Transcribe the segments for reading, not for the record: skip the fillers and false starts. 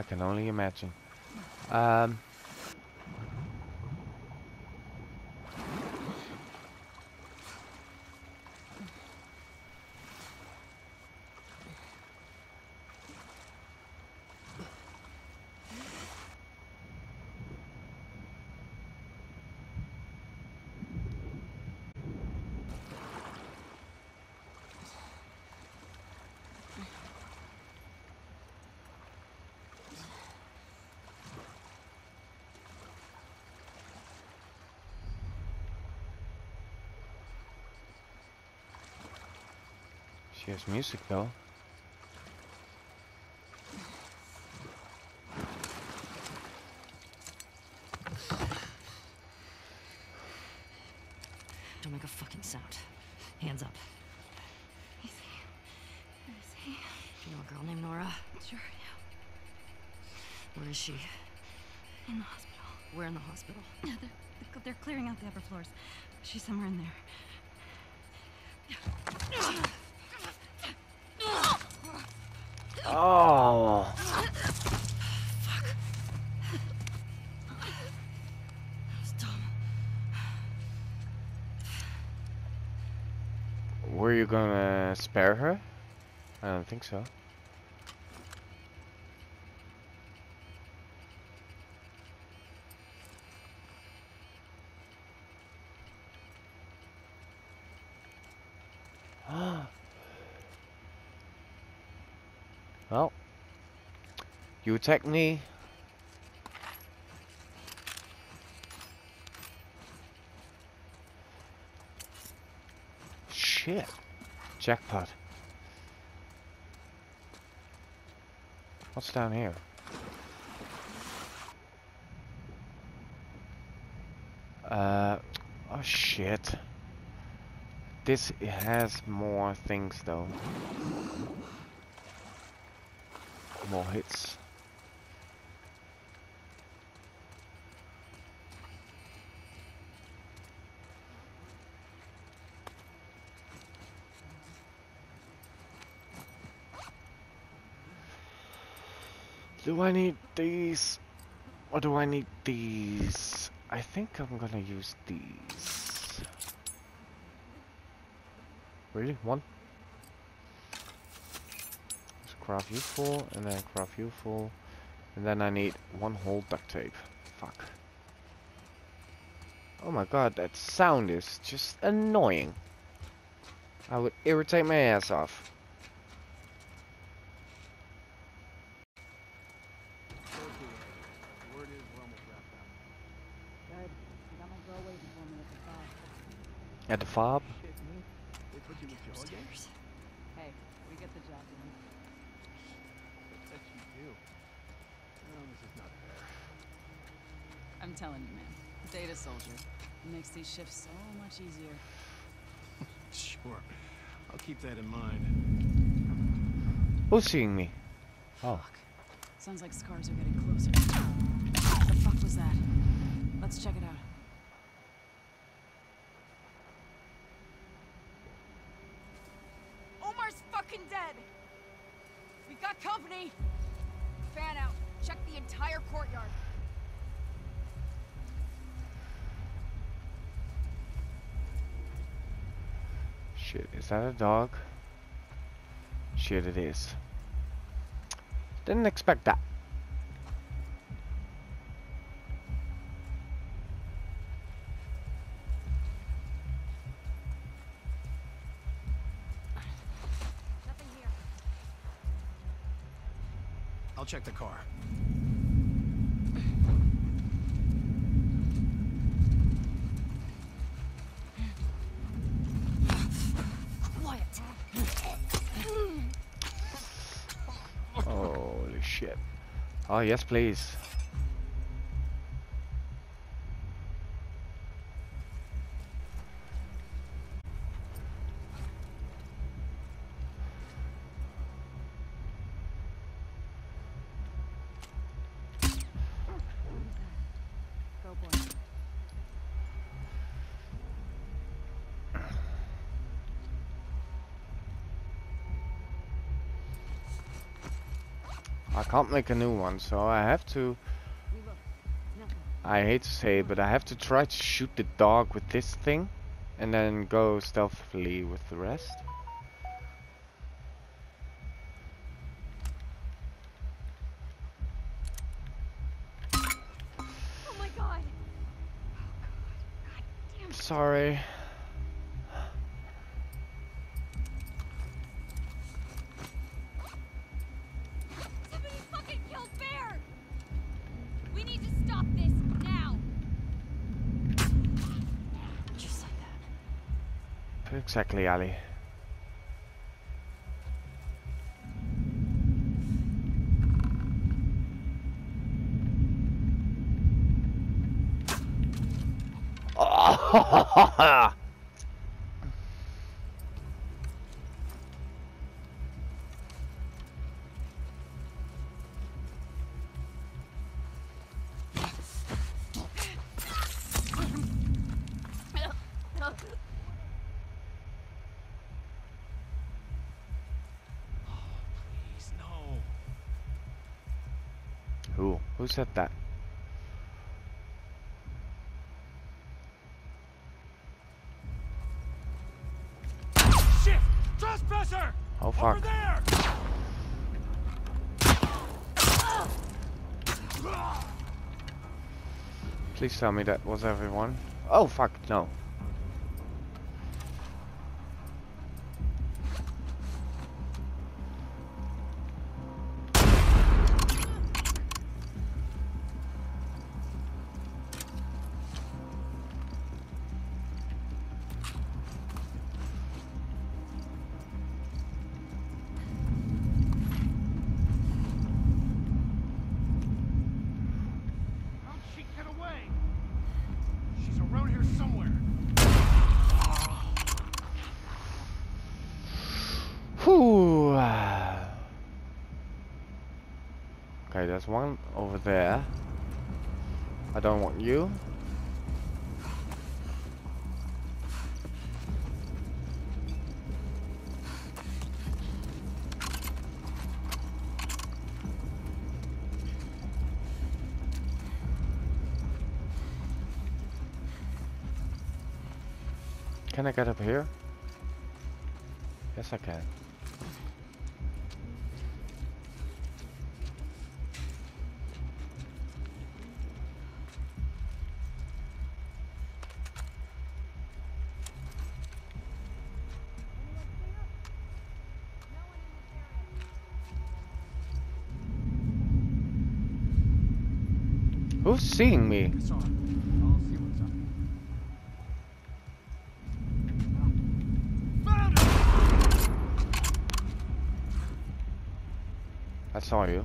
I can only imagine. She has music though. Don't make a fucking sound. Hands up. Easy. Easy. Do you know a girl named Nora? Sure, yeah. Where is she? In the hospital. Where in the hospital? Yeah, they're clearing out the upper floors. She's somewhere in there. Yeah. Oh, fuck. That was dumb. Were you gonna spare her? I don't think so. Well, you attacked me. Shit. Jackpot. What's down here? Oh shit. This has more things though. More hits. Do I need these? Or do I need these? I think I'm gonna use these. Really? One? Craft you full, and then craft you full, and then I need one whole duct tape. Fuck. Oh my god, that sound is just annoying. I would irritate my ass off. At the fob? Hey, we get the job done. I'm telling you, man. Data soldier. It makes these shifts so much easier. Sure. I'll keep that in mind. Who's seeing me? Oh. Fuck. Sounds like scars are getting closer. What the fuck was that? Let's check it out. Omar's fucking dead! We got company! Fan out. Check the entire courtyard. Shit, is that a dog? Shit, it is. Didn't expect that. Nothing here. I'll check the car. Shit. Oh, yes, please. Go, boy. I can't make a new one, so I have to... I hate to say it, but I have to try to shoot the dog with this thing and then go stealthily with the rest. Oh my god. Goddamn. Sorry. Exactly, Ellie. Oh. Who said that? Shit! Trespasser! Oh fuck. Over there! Please tell me that was everyone. Oh fuck, no. Okay, there's one over there. I don't want you. Can I get up here? Yes, I can. Who's seeing me? I saw you.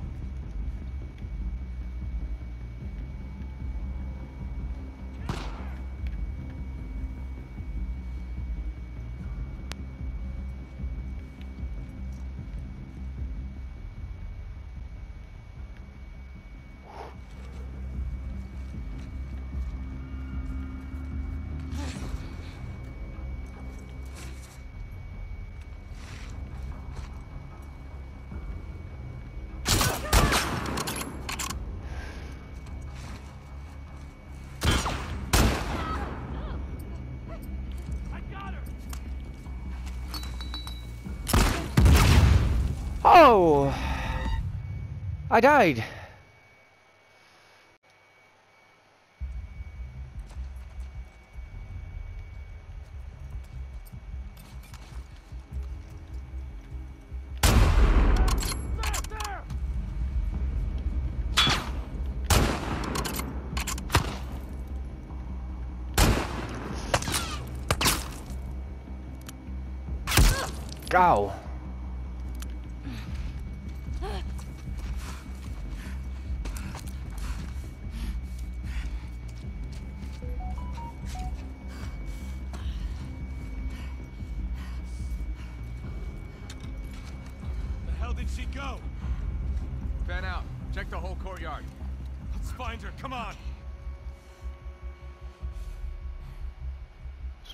Oh, I died. Ow.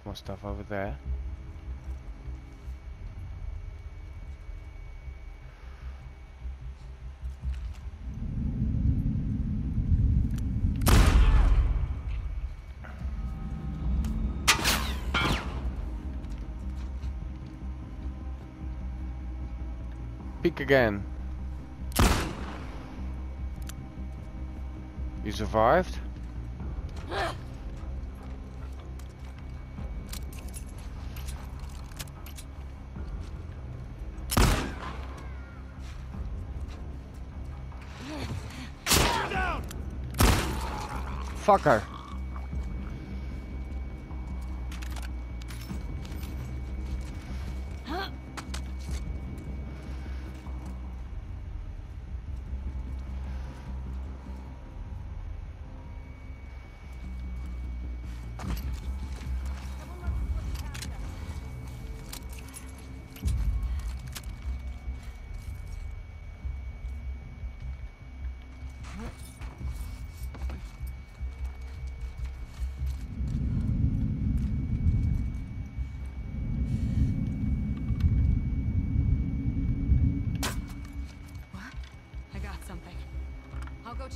More stuff over there. Peek again. You survived? Fucker.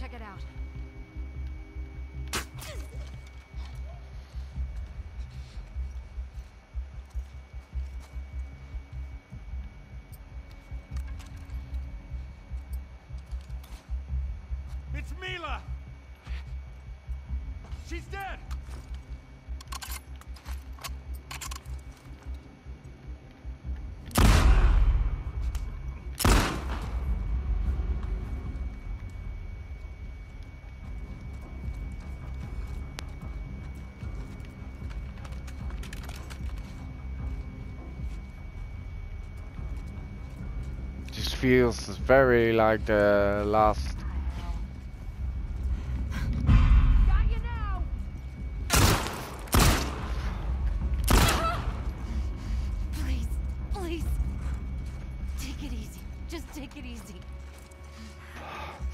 Check it out. It's Mila. She's dead. Feels very like the last. Got you now. Please, please, take it easy. Just take it easy.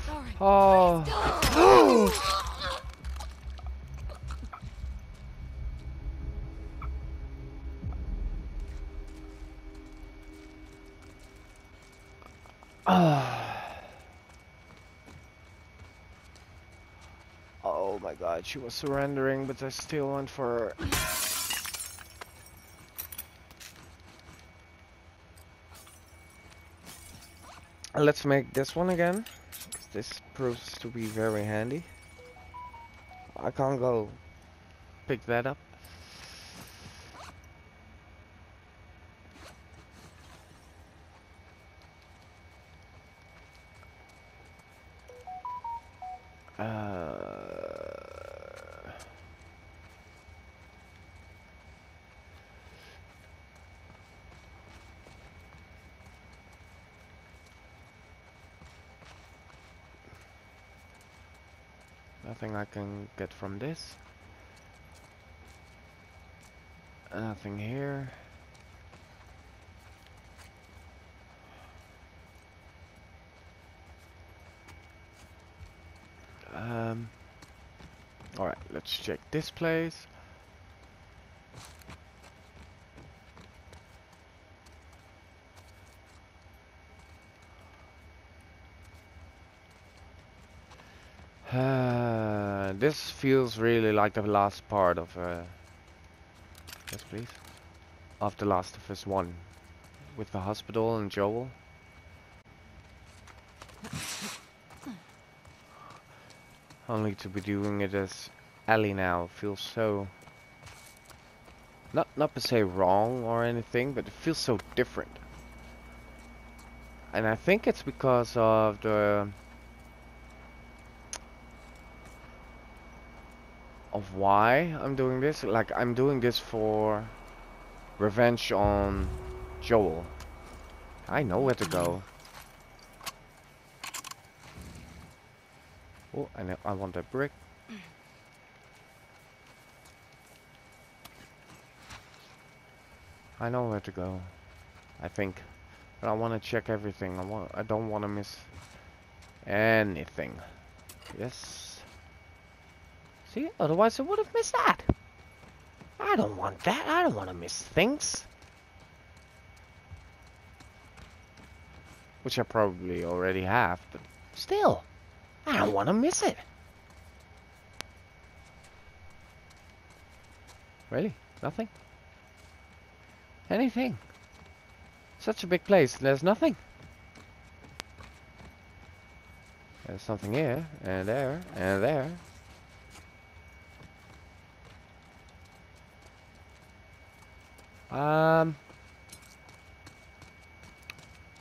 Sorry. Oh. Oh my god, she was surrendering, but I still went for her. Let's make this one again, 'cause this proves to be very handy. I can't go pick that up. Nothing I can get from this. Nothing here. Alright, let's check this place. This feels really like the last part of yes please, of The Last of Us 1 with the hospital and Joel. Only to be doing it as Ellie now feels so not per se wrong or anything, but it feels so different. And I think it's because of the of why I'm doing this. Like, I'm doing this for revenge on Joel. I know where to go. Oh, and I want that brick. I know where to go, I think. But I want to check everything. I don't want to miss anything. Yes. See, otherwise I would have missed that. I don't want that. I don't want to miss things. Which I probably already have, but still. I don't want to miss it. Really? Nothing? Anything? Such a big place, there's nothing. There's something here, and there, and there.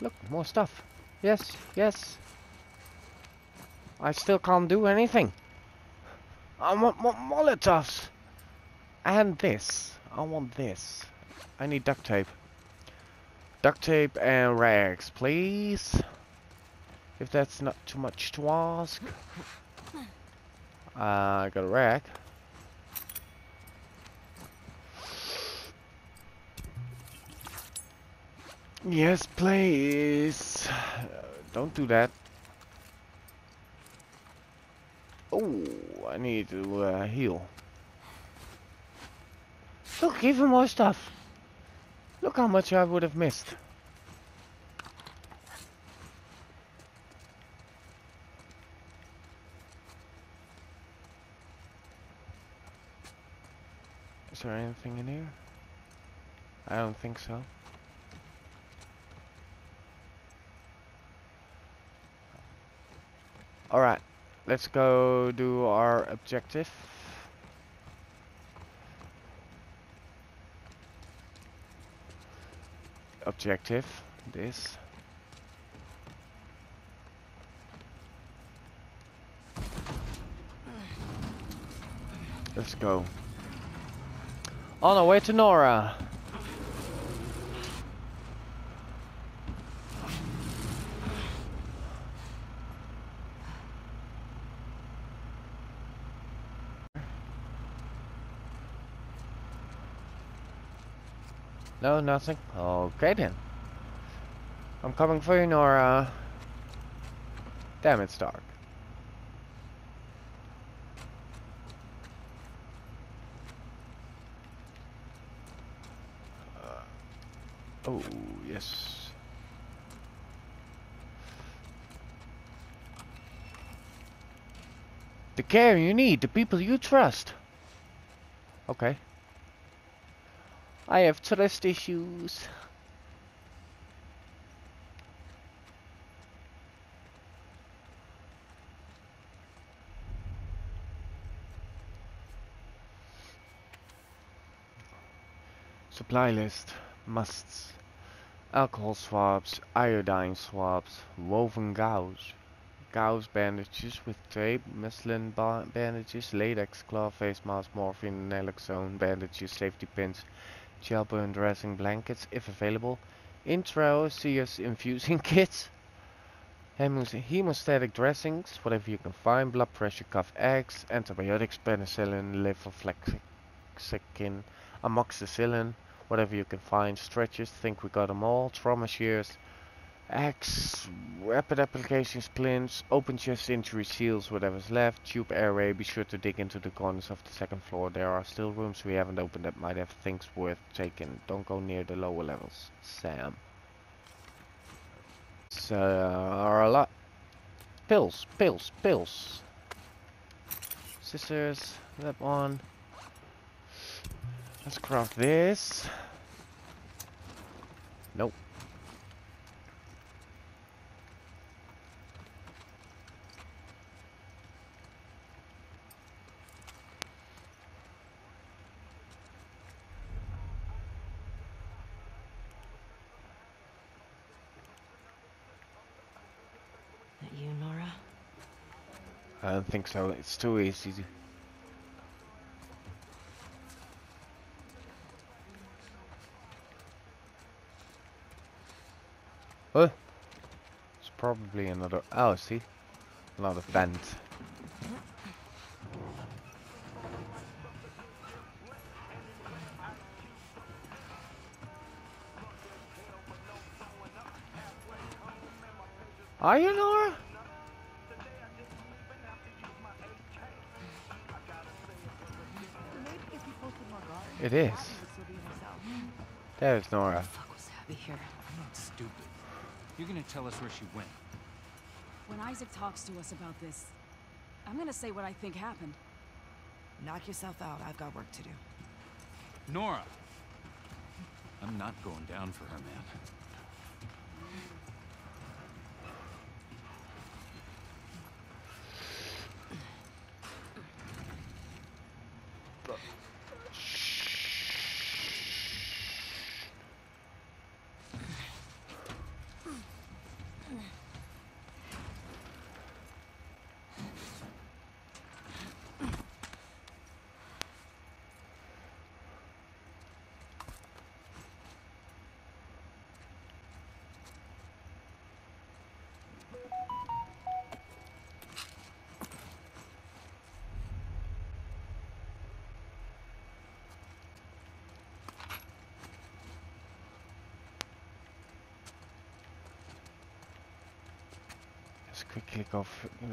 Look, more stuff. Yes, yes. I still can't do anything. I want more Molotovs. And this. I want this. I need duct tape. Duct tape and rags, please. If that's not too much to ask. I got a rag. Yes, please. Don't do that. Oh, I need to heal. Look, even more stuff. Look how much I would have missed. Is there anything in here? I don't think so. Alright, let's go do our objective. Objective, this. Let's go. On our way to Nora. No, nothing. Okay then. I'm coming for you, Nora. Damn, it's dark. Oh, yes. The care you need, the people you trust. Okay. I have trust issues. Supply list. Musts. Alcohol swabs. Iodine swabs. Woven gauze. Gauze bandages with tape. Muslin bandages. Latex cloth. Face mask. Morphine. Naloxone. Bandages. Safety pins. Gelburn dressing blankets, if available. Intraosseous infusing kits. Hemostatic dressings, whatever you can find. Blood pressure cuff eggs. Antibiotics, penicillin, levofloxacin, amoxicillin, whatever you can find. Stretches, think we got them all. Trauma shears, axe, rapid applications, splints, open chest injury seals, whatever's left. Tube airway, be sure to dig into the corners of the second floor. There are still rooms we haven't opened that might have things worth taking. Don't go near the lower levels, Sam. So, are a lot. Pills, pills, pills. Scissors, that one. Let's craft this. Nope. I don't think so, it's too easy. Huh? It's probably another... Oh, see? Another vent. Are you Nora? It is. There's Nora. What the fuck was Abby here? I'm not stupid. You're gonna tell us where she went. When Isaac talks to us about this, I'm gonna say what I think happened. Knock yourself out. I've got work to do. Nora! I'm not going down for her, man.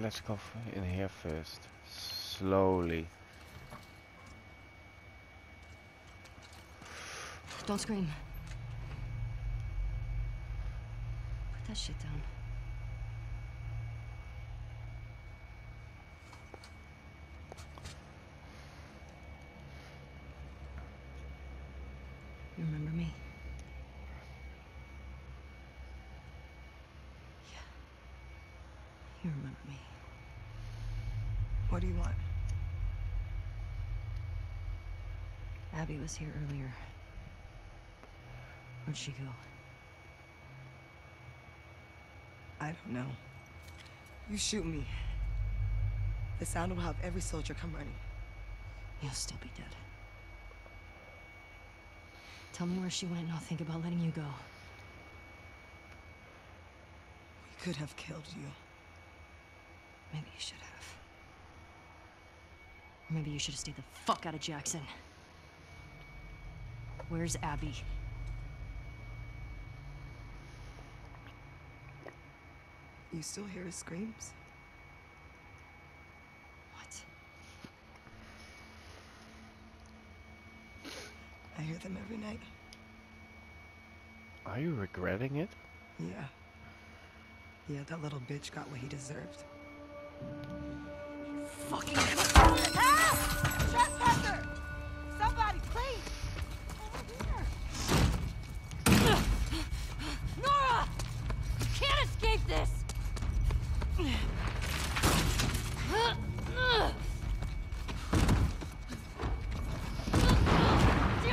Let's go in here first. Slowly. Don't scream. Put that shit down. You remember me? Yeah. You remember me. What do you want? Abby was here earlier. Where'd she go? I don't know. You shoot me. The sound will have every soldier come running. You'll still be dead. Tell me where she went and I'll think about letting you go. We could have killed you. Maybe you should have. Or maybe you should have stayed the fuck out of Jackson. Where's Abby? You still hear his screams? What? I hear them every night. Are you regretting it? Yeah. Yeah, that little bitch got what he deserved. Fucking help! Trespasser! Somebody, please! Over here! Nora! You can't escape this! Damn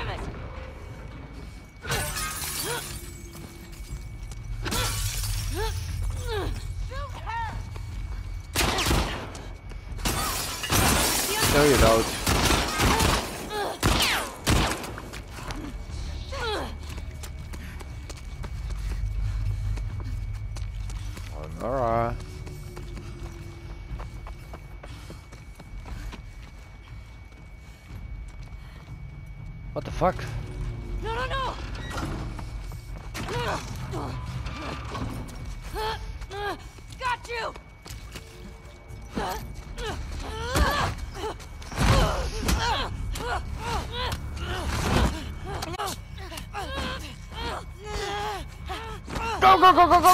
it! Shoot her! No, you don't. Oh, Nora. What the fuck? No, no, no! Got you! Go, go, go, go, go, go!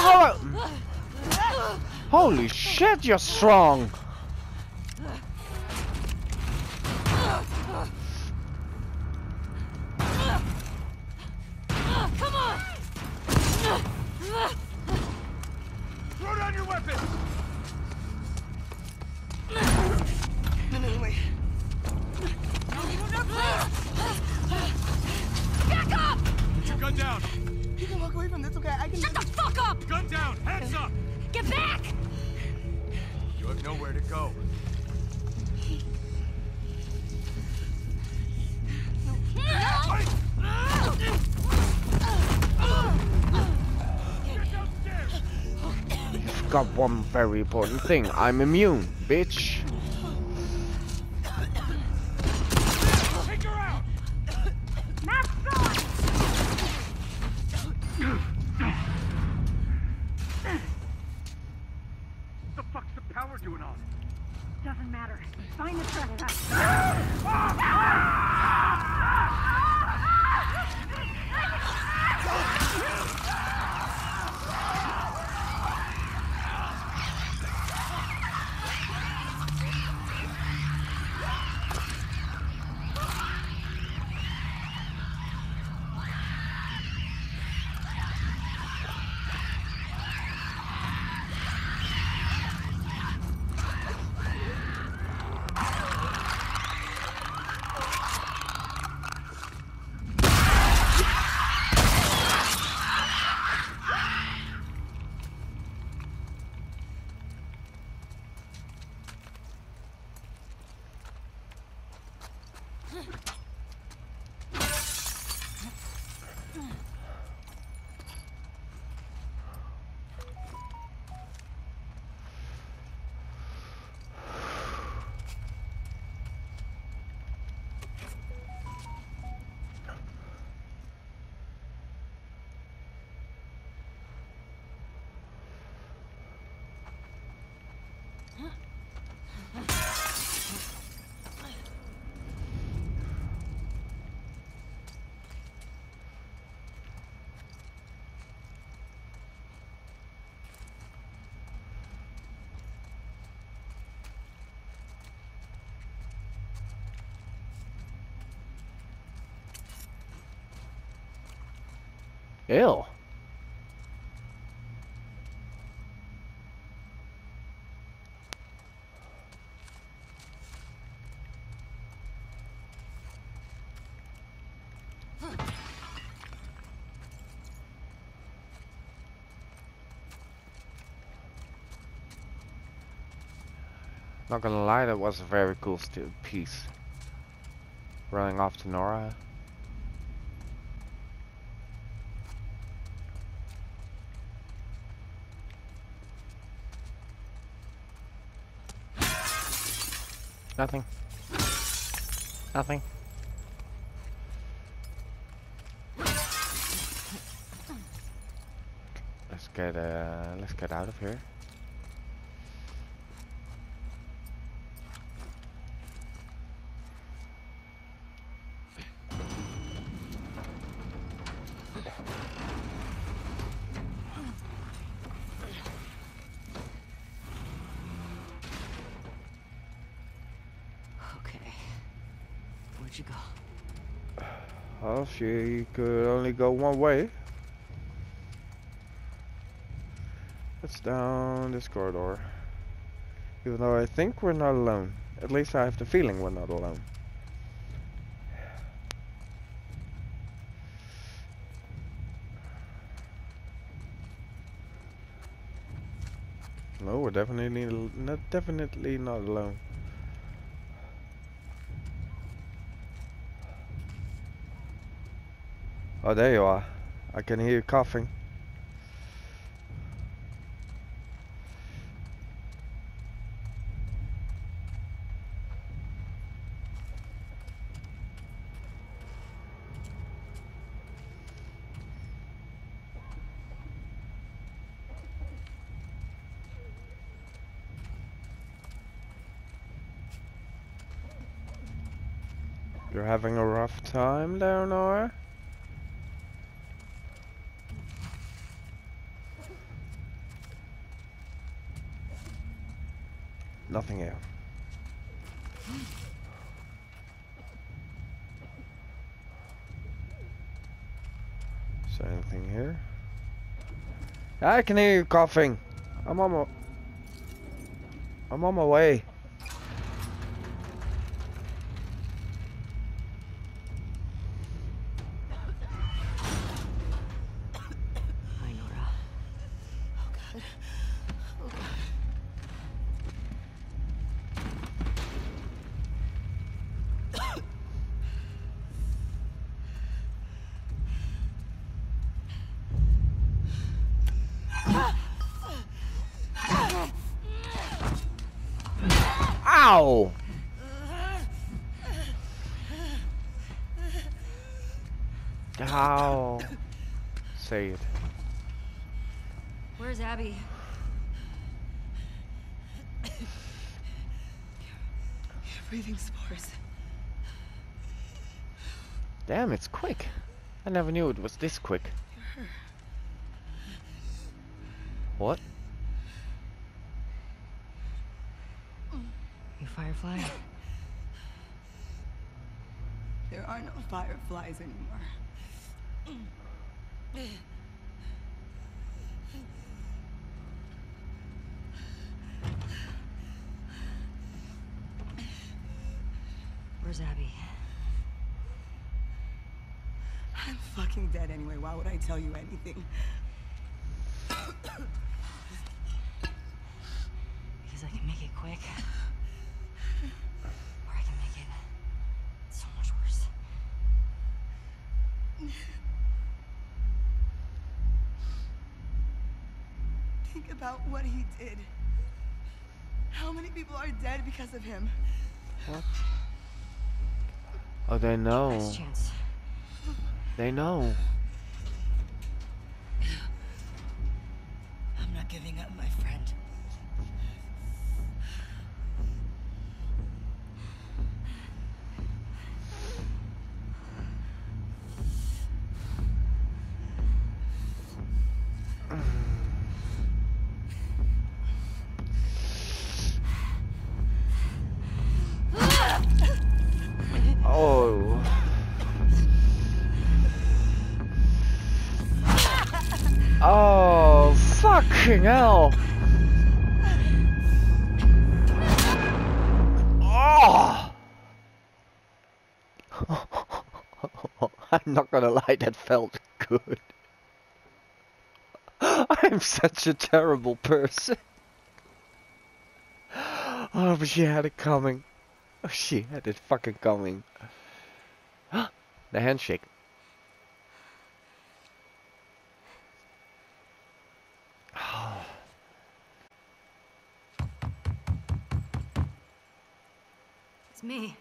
Holy shit, you're strong! Throw down your weapon! No, no, wait. No, no, please! Back up! Put your gun down! You can walk away from this, okay? I can... Shut the fuck up! Gun down! Hands up! Get back! You have nowhere to go. Got one very important thing. I'm immune, bitch. Take her out. What the fuck's the power doing on? Doesn't matter. Find the trespasser. Ill. Not gonna lie, that was a very cool piece. Running off to Nora. Nothing. Nothing. Let's get out of here. You could only go one way. It's down this corridor. Even though I think we're not alone. At least I have the feeling we're not alone. No, we're definitely not alone. Oh, there you are. I can hear you coughing. You're having a rough time there, Nora? Nothing here. Is there anything here? I can hear you coughing. I'm on my way. Ow! Ow! Say it. Where's Abby? Breathing spores. Damn, it's quick. I never knew it was this quick. What? Firefly? There are no fireflies anymore. Where's Abby? I'm fucking dead anyway. Why would I tell you anything? Because I can make it quick. Think about what he did. How many people are dead because of him? What? Oh, they know. They know. I'm not giving up, my friend. Fucking hell! Oh! I'm not gonna lie, that felt good. I'm such a terrible person. Oh, but she had it coming. Oh, she had it fucking coming. The handshake. It's me.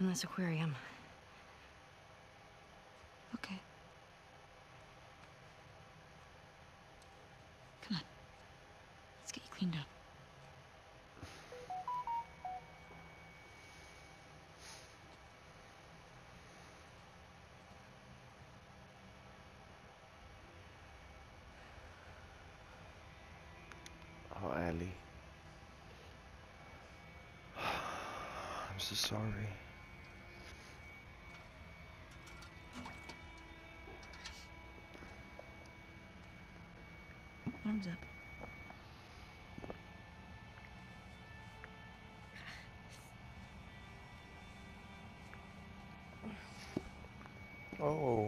In this aquarium. Okay. Come on. Let's get you cleaned up. Oh, Ellie. I'm so sorry. Arms up. Oh.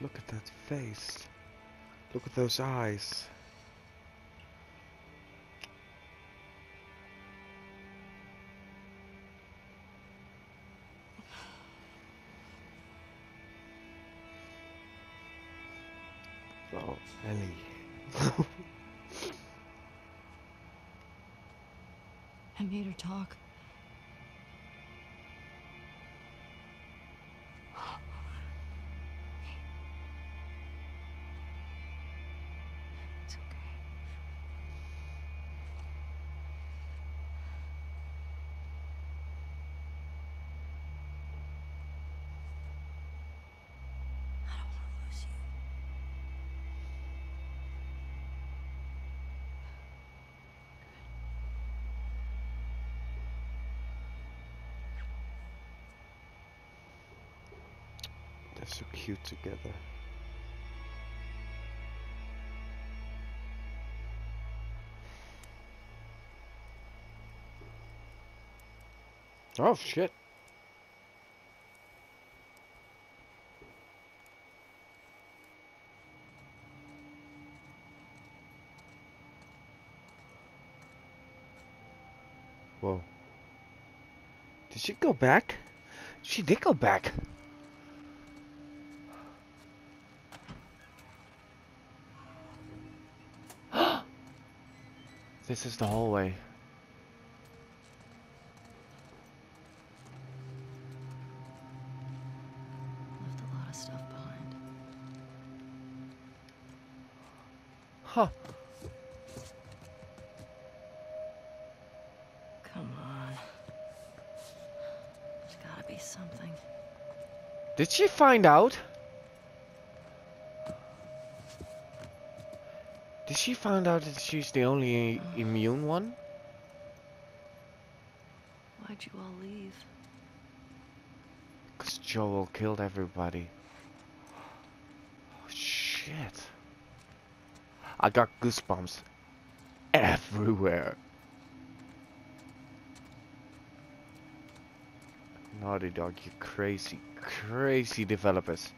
Look at that face. Look at those eyes. Oh, Ellie. I made her talk. So cute together. Oh shit. Whoa. Did she go back? She did go back. This is the hallway. Left a lot of stuff behind. Huh. Come on. There's gotta be something. Did she find out? Did she find out that she's the only immune one? Why'd you all leave? Because Joel killed everybody. Oh shit. I got goosebumps everywhere. Naughty Dog, you crazy, crazy developers.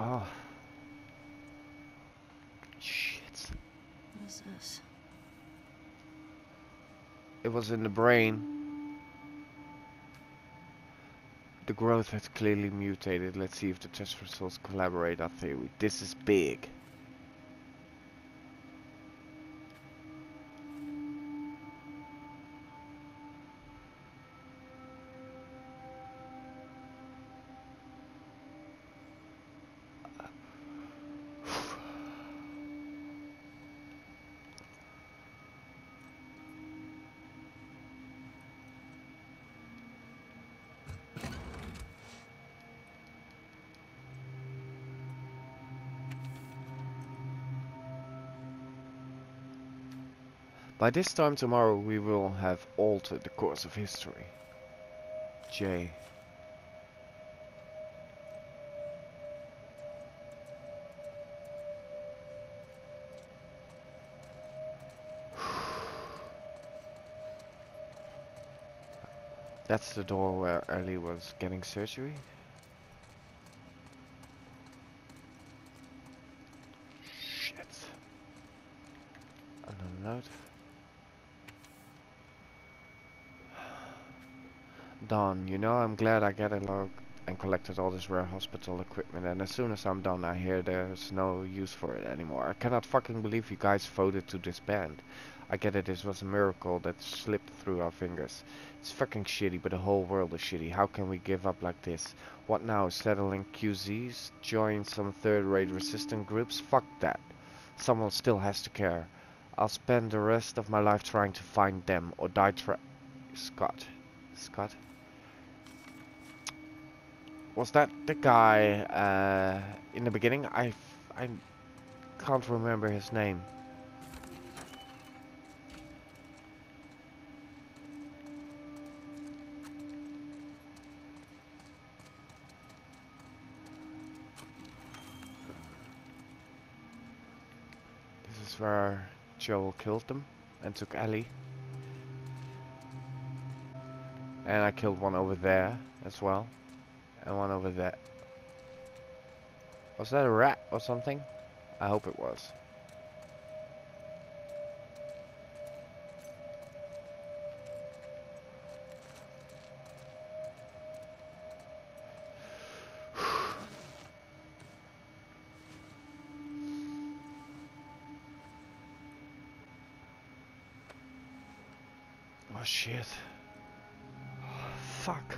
Oh. Shit. What is this? It was in the brain. The growth has clearly mutated. Let's see if the test results corroborate our theory. This is big. By this time tomorrow we will have altered the course of history. J. That's the door where Ellie was getting surgery. Shit. Another note. Done. You know, I'm glad I got a log and collected all this rare hospital equipment, and as soon as I'm done I hear there's no use for it anymore. I cannot fucking believe you guys voted to disband. I get it, this was a miracle that slipped through our fingers. It's fucking shitty, but the whole world is shitty. How can we give up like this? What now? Settling QZs? Join some third-rate resistant groups? Fuck that. Someone still has to care. I'll spend the rest of my life trying to find them, or die Scott? Was that the guy in the beginning? I can't remember his name. This is where Joel killed them and took Ellie. And I killed one over there as well. And one over there. Was that a rat or something? I hope it was. Oh shit. Oh, fuck.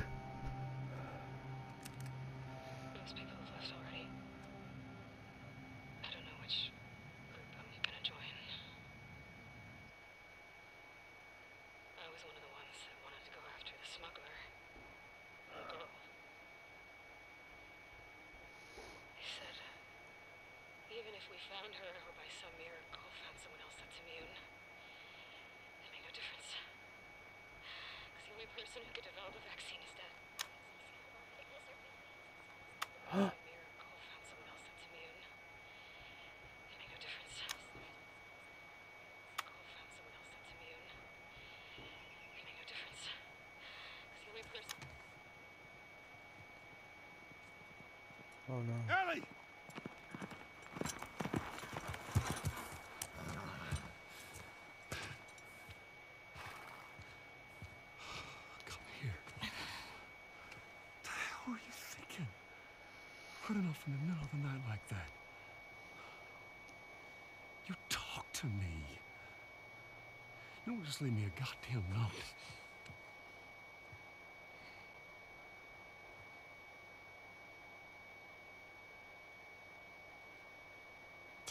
Oh no. Ellie! Come here. What the hell were you thinking? Running off in the middle of the night like that. You talk to me. You don't just leave me a goddamn note.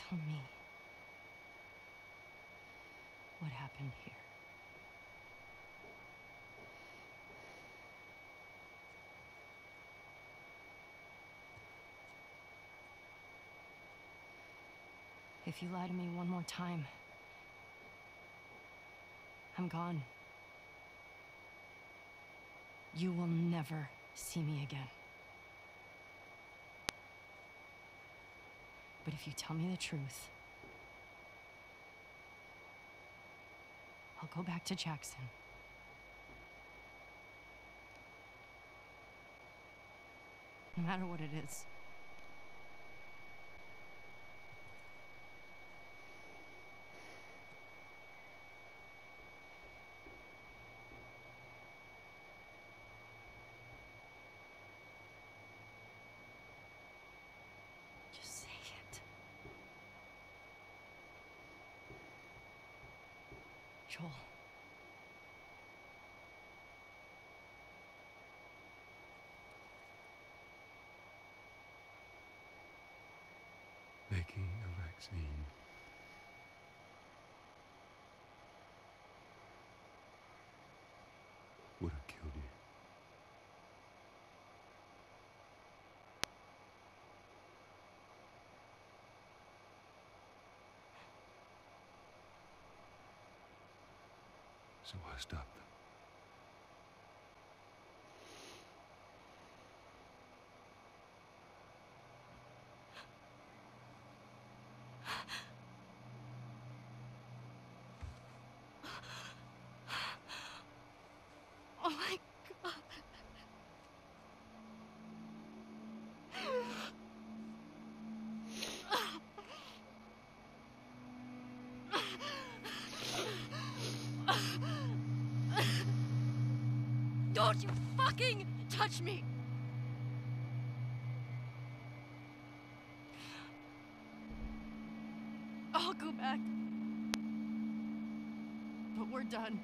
Tell me what happened here. If you lie to me one more time, I'm gone. You will never see me again. But if you tell me the truth, I'll go back to Jackson. No matter what it is. Joel. Making a vaccine. Would have killed you. So I stopped them. Oh my God. Don't you fucking touch me! I'll go back. But we're done.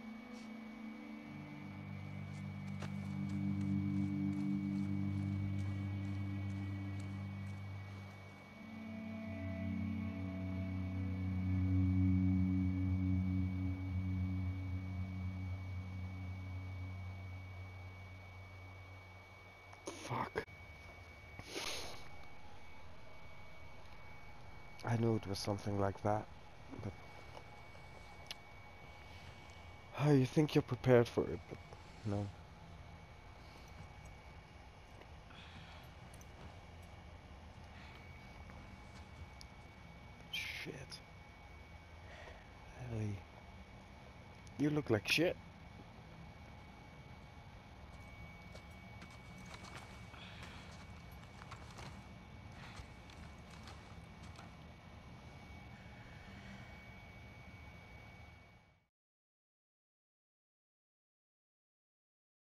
Fuck. I knew it was something like that, but oh, you think you're prepared for it, but no. Shit. Ellie. You look like shit.